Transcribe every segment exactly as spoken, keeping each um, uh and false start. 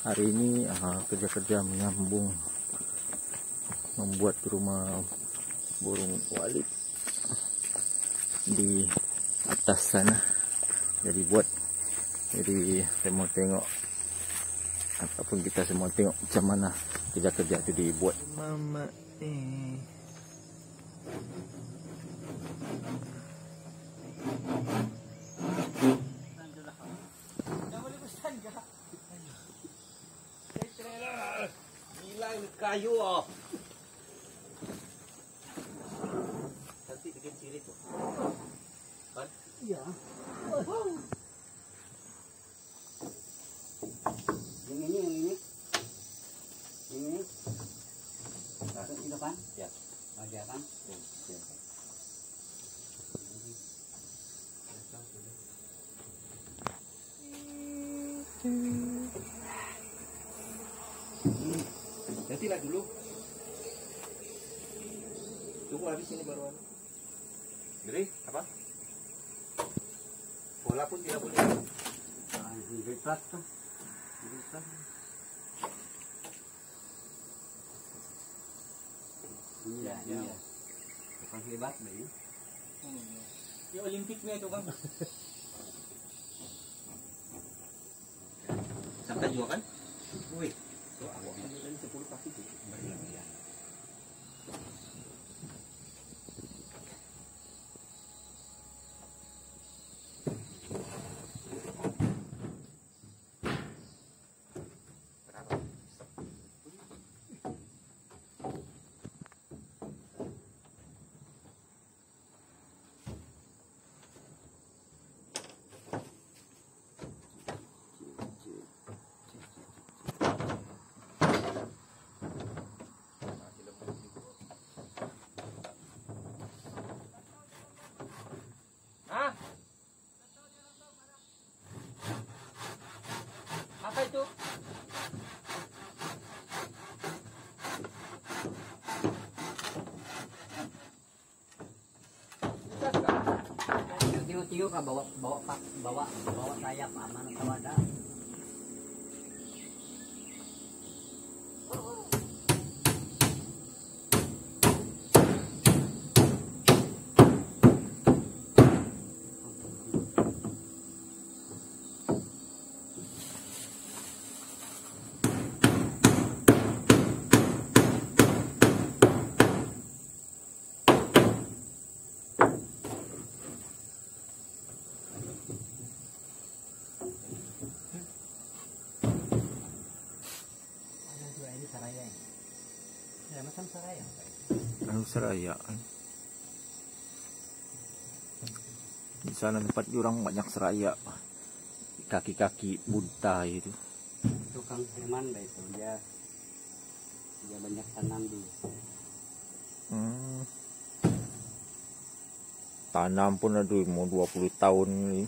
hari ini kerja-kerja menyambung membuat rumah burung walet di atas sana. Jadi buat jadi saya mau tengok ataupun kita semua tengok macam mana kerja-kerja itu dibuat. Mama eh. Hilang kayu ah. Nanti bikin ciri tu. Kan? Ya. Yang ini, yang ini, yang ini, satu di depan, ya, di atas, ya, di atas. Nantilah dulu, tunggu habis ini baru. Jadi apa? Bola pun tidak boleh. Berat tu. Iya, iya. Bukan hebat deh. Ya Olimpiknya itu kan. Sampai juga kan? Wih, tu awak kan dari sepuluh pasti tu. Iya. Itu tiu-tiu kah bawa bawa pak bawa bawa sayap aman atau ada Seraya. Di sana tempat jurang banyak seraya, kaki-kaki bunta itu. Tukang Herman dah itu dia, dia banyak tanam di. Hmm. Tanam pun aduh mau dua puluh tahun ni.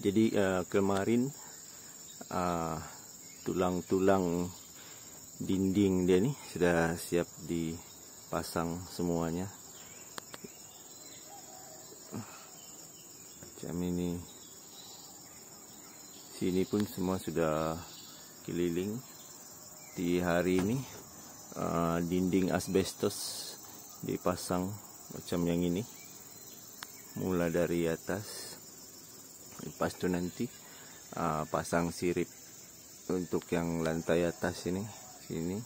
Jadi uh, kemarin uh, tulang-tulang dinding dia ni sudah siap dipasang semuanya. Macam ini, sini pun semua sudah keliling. Di hari ini uh, dinding asbestos dipasang macam yang ini, mula dari atas. Lepas tu nanti uh, pasang sirip untuk yang lantai atas ini, sini,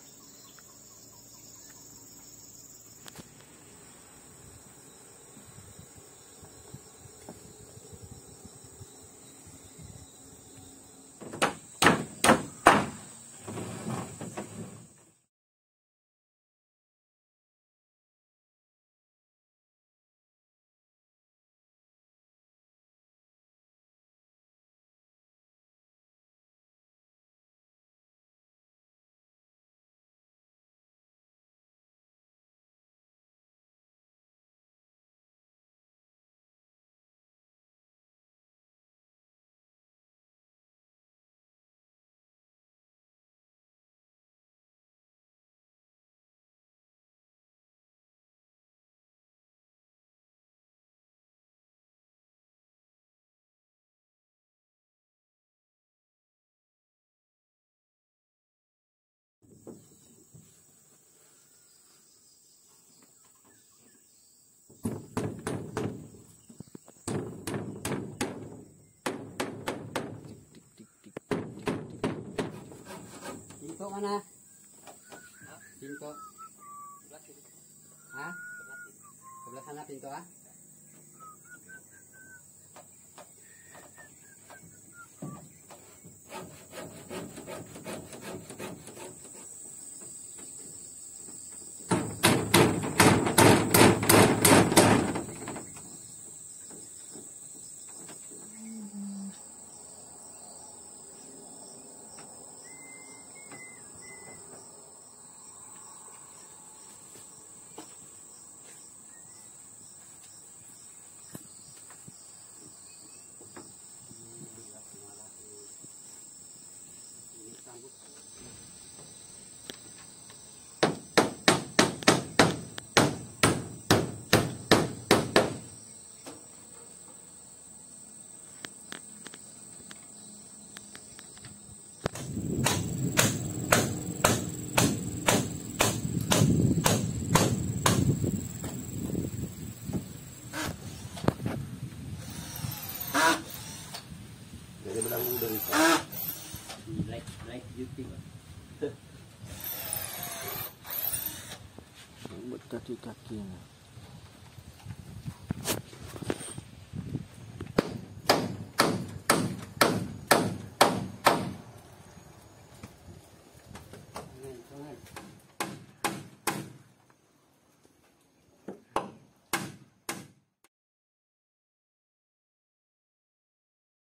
Cingkok mana? Cingkok. Sebelah sini. Hah? Sebelah sini. Sebelah sana pintu ah. Kaki-kakinya